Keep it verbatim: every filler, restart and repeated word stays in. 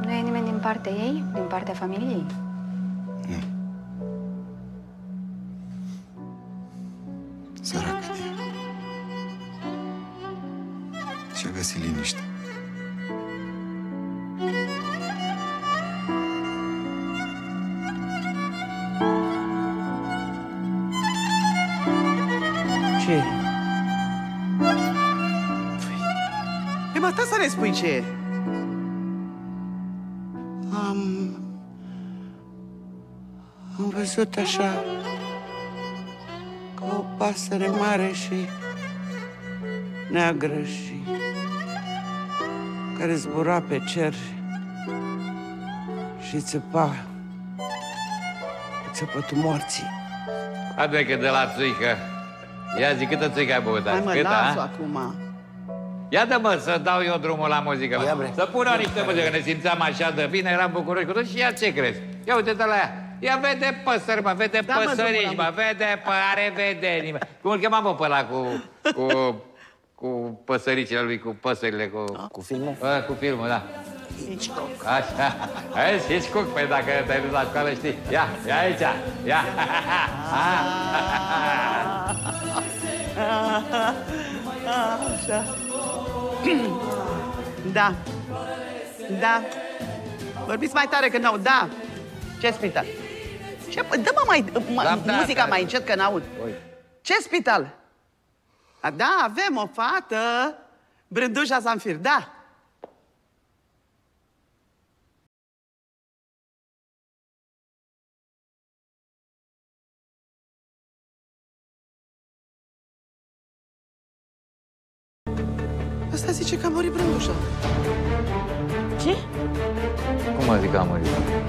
Nu e nimeni din partea ei? Din partea familiei? Nu. Săracă de ea. Și-a găsit liniște. Ce e? E bă, stai să ne spui ce e. Am... Am văzut așa... ca o pasăre mare și... neagră și... care zbura pe cer... și țăpa... țăpătul morții. Adică de la țuică. Ia zi, câtă țuică ai băut? Hai mă, las-o acum. Ia dă-mă să dau eu drumul la muzică. Ia, să pună niște muzică, ne simțeam așa de bine, eram bucuroși cu tot și ia ce crezi. Ia uite-te la ea. Ea vede păsări, mă, vede da, păsărici, mă, mă, vede, pă, are vedenii, mă. Cum îl chema, mă, pe ăla cu, cu, cu păsăricile lui, cu păsările, cu... A, cu filmul? A, cu filmul, da. Hitchcock. Așa. Vezi, Hitchcock, păi dacă te-ai dus la școală, știi. Ia, ia aici, ia. Așa. Da. Da. Vorbiți mai tare că n-au. Da. Ce spital? Ce... Dă-mă mai... muzica mai încet că n-aud. Ce spital? Da, avem o fată. Brândușa Zanfir, da. Asta zice că a murit Brândușa. Ce? Cum adică a murit?